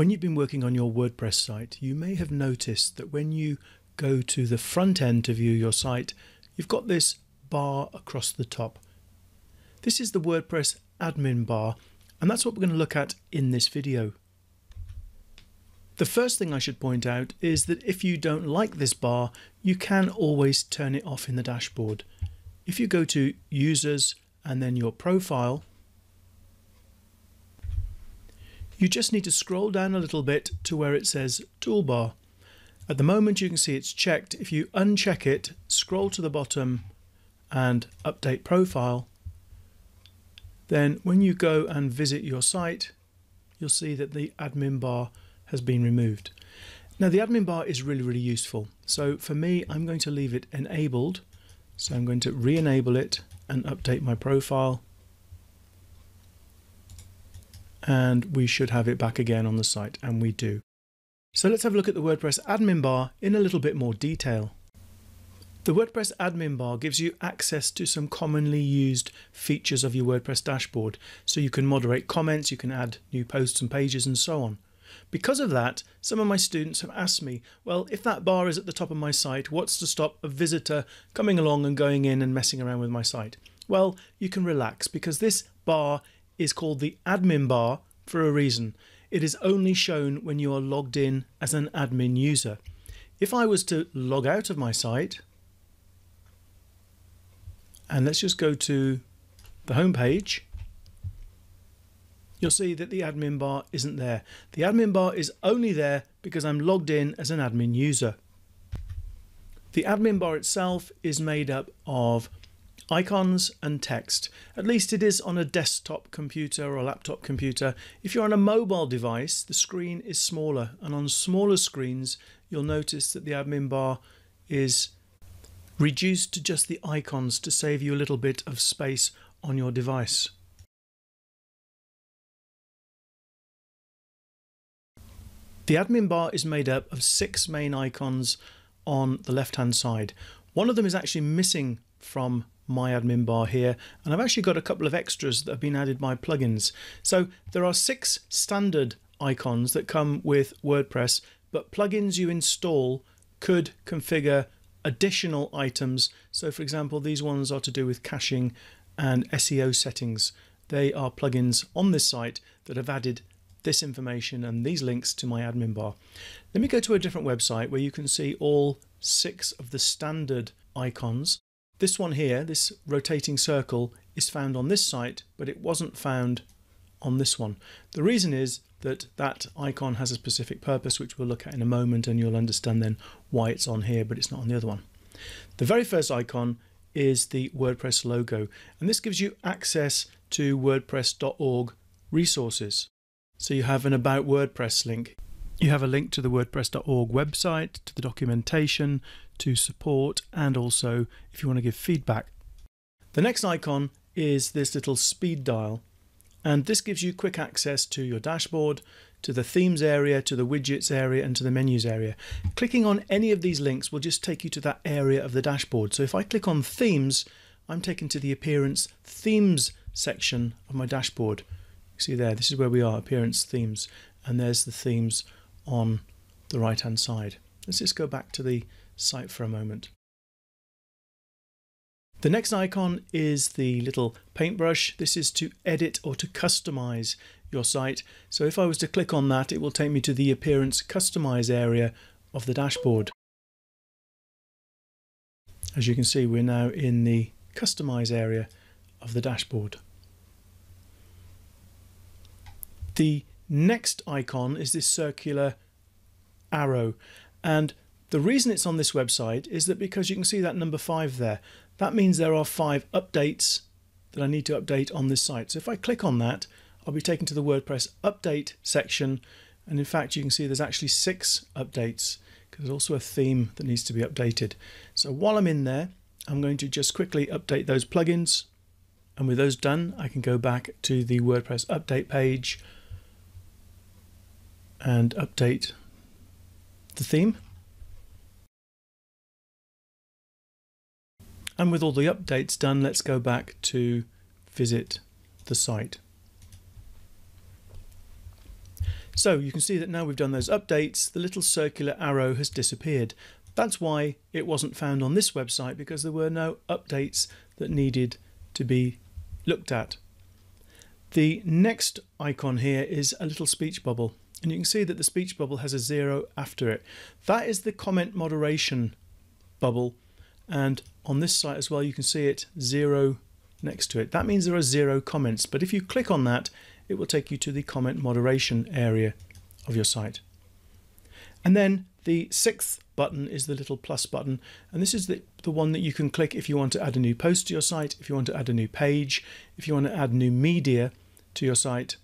When you've been working on your WordPress site, you may have noticed that when you go to the front end to view your site, you've got this bar across the top. This is the WordPress admin bar, and that's what we're going to look at in this video. The first thing I should point out is that if you don't like this bar, you can always turn it off in the dashboard. If you go to Users and then your Profile, you just need to scroll down a little bit to where it says Toolbar. At the moment you can see it's checked. If you uncheck it, scroll to the bottom and Update Profile, then when you go and visit your site, you'll see that the admin bar has been removed. Now the admin bar is really useful. So for me, I'm going to leave it enabled. So I'm going to re-enable it and update my profile. And we should have it back again on the site, and we do. So let's have a look at the WordPress admin bar in a little bit more detail. The WordPress admin bar gives you access to some commonly used features of your WordPress dashboard. So you can moderate comments, you can add new posts and pages and so on. Because of that, some of my students have asked me, well, if that bar is at the top of my site, what's to stop a visitor coming along and going in and messing around with my site? Well, you can relax, because this bar is called the admin bar for a reason. It is only shown when you are logged in as an admin user. If I was to log out of my site, and let's just go to the home page, you'll see that the admin bar isn't there. The admin bar is only there because I'm logged in as an admin user. The admin bar itself is made up of icons and text. At least it is on a desktop computer or a laptop computer. If you're on a mobile device, the screen is smaller, and on smaller screens, you'll notice that the admin bar is reduced to just the icons to save you a little bit of space on your device. The admin bar is made up of 6 main icons on the left-hand side. One of them is actually missing from my admin bar here, and I've actually got a couple of extras that have been added by plugins. So there are 6 standard icons that come with WordPress, but plugins you install could configure additional items. So for example, these ones are to do with caching and SEO settings. They are plugins on this site that have added this information and these links to my admin bar. Let me go to a different website where you can see all 6 of the standard icons. This one here, this rotating circle, is found on this site, but it wasn't found on this one. The reason is that that icon has a specific purpose, which we'll look at in a moment, and you'll understand then why it's on here, but it's not on the other one. The very first icon is the WordPress logo, and this gives you access to WordPress.org resources. So you have an About WordPress link. You have a link to the WordPress.org website, to the documentation, to support, and also if you want to give feedback. The next icon is this little speed dial, and this gives you quick access to your dashboard, to the themes area, to the widgets area, and to the menus area. Clicking on any of these links will just take you to that area of the dashboard. So if I click on themes, I'm taken to the appearance themes section of my dashboard. See there, this is where we are, appearance themes, and there's the themes on the right hand side. Let's just go back to the site for a moment. The next icon is the little paintbrush. This is to edit or to customize your site. So if I was to click on that, it will take me to the appearance customize area of the dashboard. As you can see, we're now in the customize area of the dashboard. The next icon is this circular arrow, and the reason it's on this website is that because you can see that number 5 there, that means there are 5 updates that I need to update on this site. So if I click on that, I'll be taken to the WordPress update section, and in fact you can see there's actually 6 updates because there's also a theme that needs to be updated. So while I'm in there, I'm going to just quickly update those plugins, and with those done I can go back to the WordPress update page and update the theme. And with all the updates done, let's go back to visit the site. So you can see that now we've done those updates, the little circular arrow has disappeared. That's why it wasn't found on this website, because there were no updates that needed to be looked at. The next icon here is a little speech bubble, and you can see that the speech bubble has a 0 after it. That is the comment moderation bubble, and on this site as well you can see it 0 next to it. That means there are 0 comments, but if you click on that it will take you to the comment moderation area of your site. And then the 6th button is the little plus button, and this is the one that you can click if you want to add a new post to your site, if you want to add a new page, if you want to add new media to your site.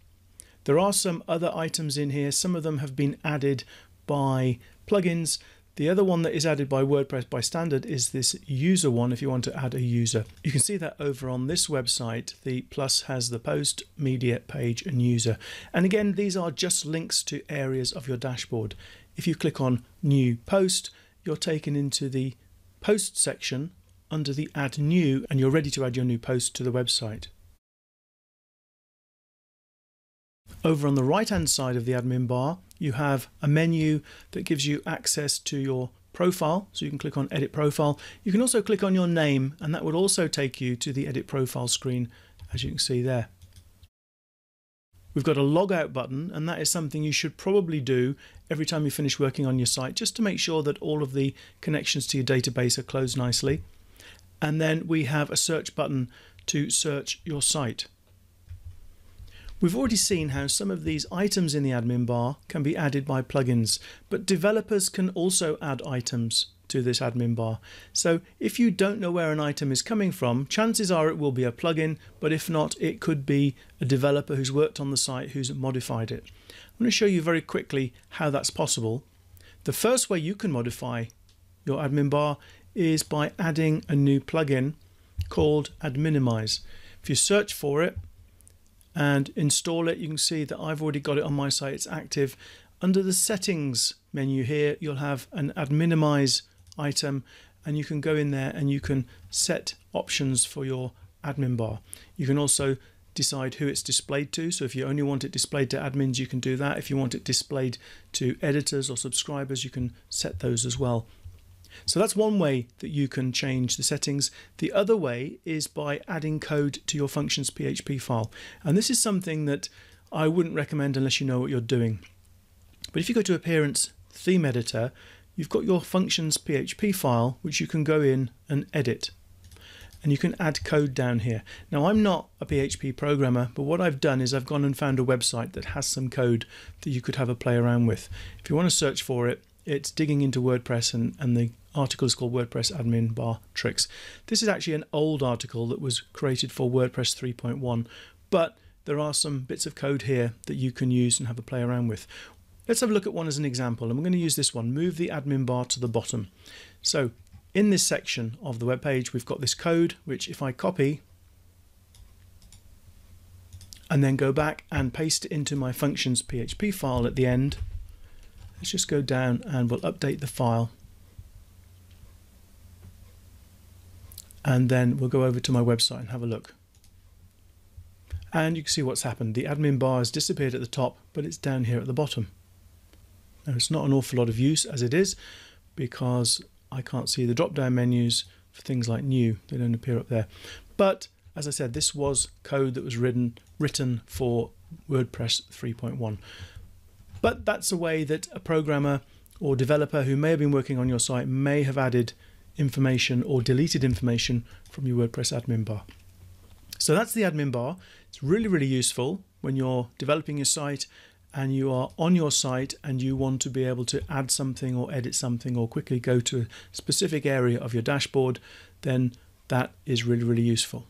There are some other items in here. Some of them have been added by plugins. The other one that is added by WordPress by standard is this user one, if you want to add a user. You can see that over on this website, the plus has the post, media, page and user. And again, these are just links to areas of your dashboard. If you click on new post, you're taken into the post section under the add new, and you're ready to add your new post to the website. Over on the right hand side of the admin bar, you have a menu that gives you access to your profile, so you can click on edit profile. You can also click on your name, and that would also take you to the edit profile screen, as you can see there. We've got a logout button, and that is something you should probably do every time you finish working on your site, just to make sure that all of the connections to your database are closed nicely. And then we have a search button to search your site. We've already seen how some of these items in the admin bar can be added by plugins, but developers can also add items to this admin bar. So if you don't know where an item is coming from, chances are it will be a plugin, but if not, it could be a developer who's worked on the site who's modified it. I'm going to show you very quickly how that's possible. The first way you can modify your admin bar is by adding a new plugin called Adminimize. If you search for it and install it, you can see that I've already got it on my site, it's active. Under the settings menu here, you'll have an Adminimize item, and you can go in there and you can set options for your admin bar. You can also decide who it's displayed to, so if you only want it displayed to admins, you can do that. If you want it displayed to editors or subscribers, you can set those as well. So that's one way that you can change the settings. The other way is by adding code to your functions.php file. And this is something that I wouldn't recommend unless you know what you're doing. But if you go to Appearance, Theme Editor, you've got your functions.php file, which you can go in and edit. And you can add code down here. Now, I'm not a PHP programmer, but what I've done is I've gone and found a website that has some code that you could have a play around with. If you want to search for it, it's digging into WordPress, and the article is called WordPress Admin Bar Tricks. This is actually an old article that was created for WordPress 3.1, but there are some bits of code here that you can use and have a play around with. Let's have a look at one as an example, and we're going to use this one, move the admin bar to the bottom. So in this section of the web page, we've got this code, which if I copy and then go back and paste it into my functions.php file at the end, let's just go down and we'll update the file. And then we'll go over to my website and have a look. And you can see what's happened. The admin bar has disappeared at the top, but it's down here at the bottom. Now, it's not an awful lot of use as it is, because I can't see the drop-down menus for things like new. They don't appear up there. But as I said, this was code that was written for WordPress 3.1. But that's a way that a programmer or developer who may have been working on your site may have added information or deleted information from your WordPress admin bar. So that's the admin bar. It's really, really useful when you're developing your site and you are on your site and you want to be able to add something or edit something or quickly go to a specific area of your dashboard, then that is really, really useful.